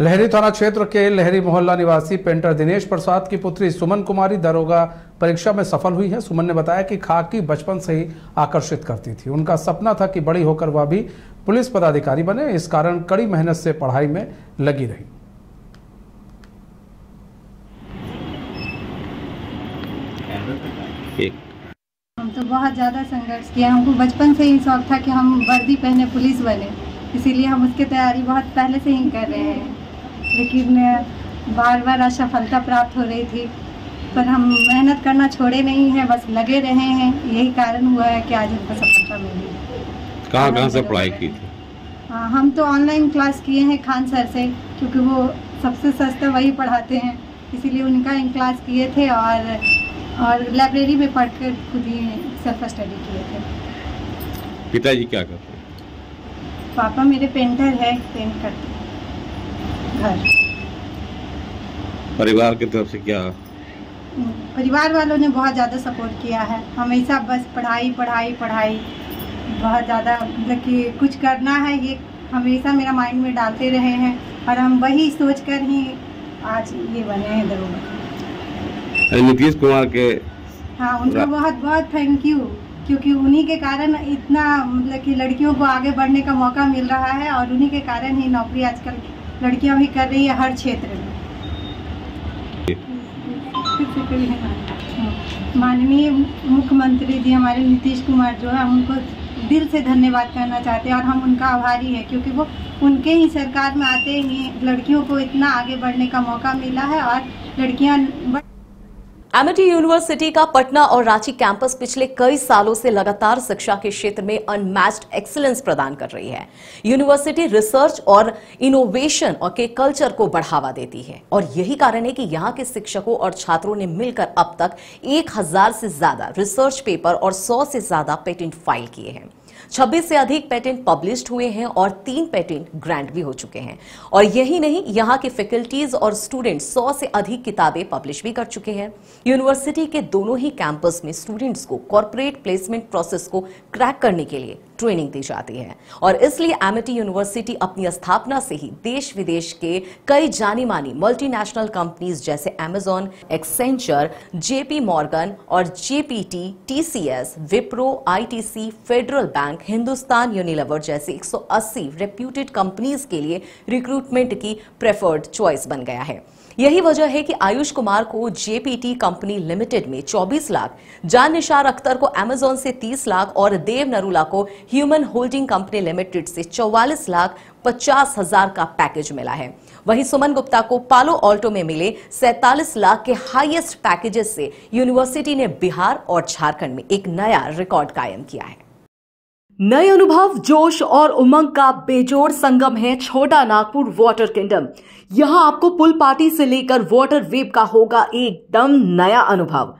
लहरी थाना क्षेत्र के लहरी मोहल्ला निवासी पेंटर दिनेश प्रसाद की पुत्री सुमन कुमारी दरोगा परीक्षा में सफल हुई है। सुमन ने बताया कि खाकी बचपन से ही आकर्षित करती थी। उनका सपना था कि बड़ी होकर वह भी पुलिस पदाधिकारी बने। इस कारण कड़ी मेहनत से पढ़ाई में लगी रही। हम तो बहुत ज़्यादा संघर्ष किया। हमको बचपन से ही शौक था कि हम वर्दी पहने पुलिस बने, इसीलिए हम उसकी तैयारी बहुत पहले से ही कर रहे हैं, लेकिन बार बार असफलता प्राप्त हो रही थी। पर हम मेहनत करना छोड़े नहीं है, बस लगे रहे हैं। यही कारण हुआ है कि आज हमको सफलता मिली। कहाँ से पढ़ाई की थी? हम तो ऑनलाइन क्लास किए हैं खान सर से, क्योंकि वो सबसे सस्ता वही पढ़ाते हैं, इसीलिए उनका इन क्लास किए थे और लाइब्रेरी में पढ़कर खुद ही सेल्फ स्टडी किए थे। पिताजी क्या करते हैं? पापा मेरे पेंटर है, पेंट करते हैं घर। परिवार की तरफ से क्या? परिवार वालों ने बहुत ज़्यादा सपोर्ट किया है। हमेशा बस पढ़ाई पढ़ाई पढ़ाई, बहुत ज़्यादा मतलब कि कुछ करना है ये हमेशा मेरा माइंड में डालते रहे हैं, और हम वही सोचकर ही आज ये बने हैं दरोगा। नीतीश कुमार के हाँ, उनका बहुत बहुत थैंक यू, क्योंकि उन्हीं के कारण इतना मतलब कि लड़कियों को आगे बढ़ने का मौका मिल रहा है, और उन्हीं के कारण ही नौकरी आजकल लड़कियां भी कर रही है हर क्षेत्र में। माननीय मुख्यमंत्री जी हमारे नीतीश कुमार जो है, उनको दिल से धन्यवाद करना चाहते हैं और हम उनका आभारी हैं, क्योंकि वो उनके ही सरकार में आते ही लड़कियों को इतना आगे बढ़ने का मौका मिला है और लड़कियाँ। एमिटी यूनिवर्सिटी का पटना और रांची कैंपस पिछले कई सालों से लगातार शिक्षा के क्षेत्र में अनमैच्ड एक्सीलेंस प्रदान कर रही है। यूनिवर्सिटी रिसर्च और इनोवेशन और के कल्चर को बढ़ावा देती है, और यही कारण है कि यहाँ के शिक्षकों और छात्रों ने मिलकर अब तक 1000 से ज्यादा रिसर्च पेपर और 100 से ज्यादा पेटेंट फाइल किए हैं। 26 से अधिक पेटेंट पब्लिश्ड हुए हैं और 3 पेटेंट ग्रांट भी हो चुके हैं। और यही नहीं, यहाँ के फैकल्टीज और स्टूडेंट्स 100 से अधिक किताबें पब्लिश भी कर चुके हैं। यूनिवर्सिटी के दोनों ही कैंपस में स्टूडेंट्स को कॉर्पोरेट प्लेसमेंट प्रोसेस को क्रैक करने के लिए ट्रेनिंग दी जाती है, और इसलिए एमिटी यूनिवर्सिटी अपनी स्थापना से ही देश विदेश के कई जानी मानी मल्टीनेशनल कंपनीज जैसे अमेजॉन, एक्सेंचर, जेपी मॉर्गन और JPT, TCS, Wipro, ITC, Federal Bank, Hindustan Unilever जैसे 180 रेप्यूटेड कंपनीज के लिए रिक्रूटमेंट की प्रेफर्ड चॉइस बन गया है। यही वजह है कि आयुष कुमार को जेपीटी कंपनी लिमिटेड में 24 लाख, जान निशार अख्तर को अमेजॉन से 30 लाख और देव नरूला को ह्यूमन होल्डिंग कंपनी लिमिटेड से 44,50,000 का पैकेज मिला है। वहीं सुमन गुप्ता को पालो ऑल्टो में मिले 47 लाख के हाईएस्ट पैकेजेस से यूनिवर्सिटी ने बिहार और झारखंड में एक नया रिकॉर्ड कायम किया है। नए अनुभव, जोश और उमंग का बेजोड़ संगम है छोटा नागपुर वाटर किंगडम। यहाँ आपको पुल पार्टी से लेकर वाटर वेव का होगा एकदम नया अनुभव।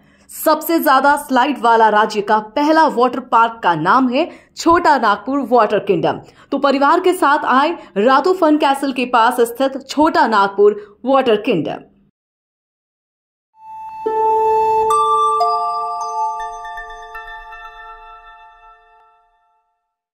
सबसे ज्यादा स्लाइड वाला राज्य का पहला वाटर पार्क का नाम है छोटा नागपुर वाटर किंगडम। तो परिवार के साथ आए रातों फन कैसल के पास स्थित छोटा नागपुर वाटर किंगडम।